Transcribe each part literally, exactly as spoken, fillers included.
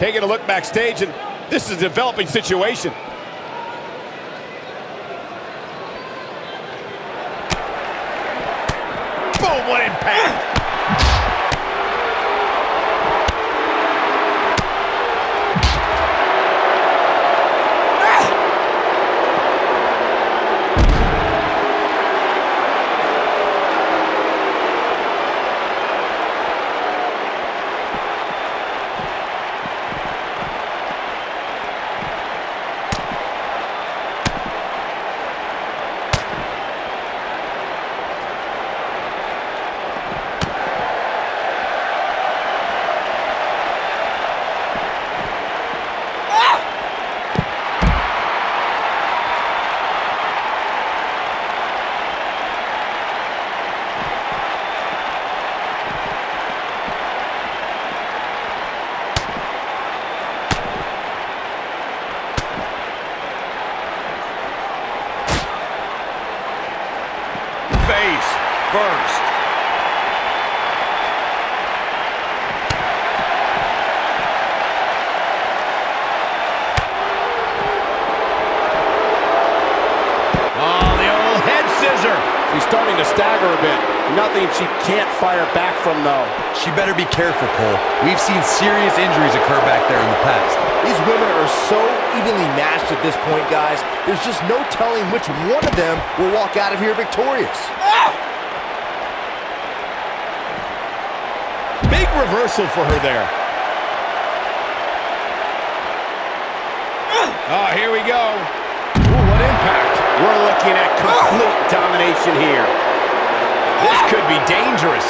Taking a look backstage, and this is a developing situation. Boom, what impact! Face first. Oh, the old head scissor. She's starting to stagger a bit. Nothing she can't fire back from, though. She better be careful, Cole. We've seen serious injuries occur back there in the past. These women are so evenly matched at this point, guys. There's just no telling which one of them will walk out of here victorious. Big reversal for her there. Oh, here we go. Ooh, what impact. We're looking at complete domination here. This could be dangerous.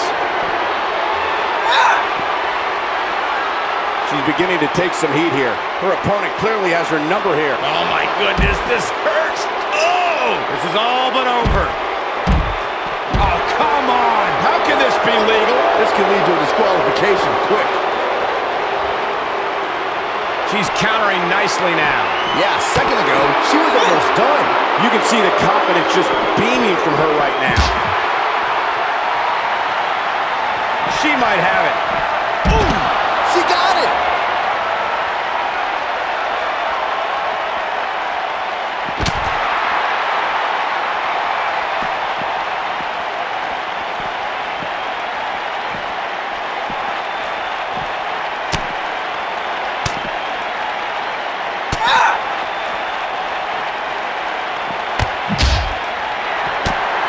She's beginning to take some heat here. Her opponent clearly has her number here. Oh, my goodness, this hurts. Oh, this is all but over. Oh, come on. How can this be legal? This can lead to a disqualification quick. She's countering nicely now. Yeah, a second ago, she was almost done. You can see the confidence just beaming from her right now. She might have it. Ooh, she got it.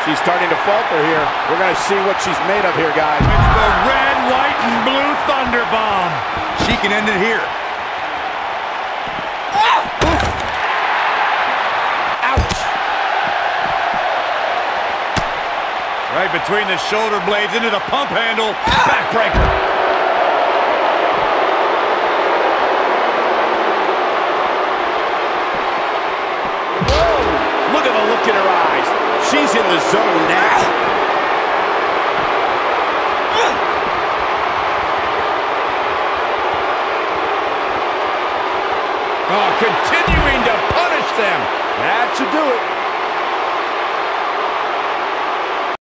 She's starting to falter here. We're going to see what she's made of here, guys. It's the red, white, and blue Thunderbomb. She can end it here. Ah! Ouch. Right between the shoulder blades into the pump handle. Ah! Backbreaker. She's in the zone now. Oh, continuing to punish them. That should do it.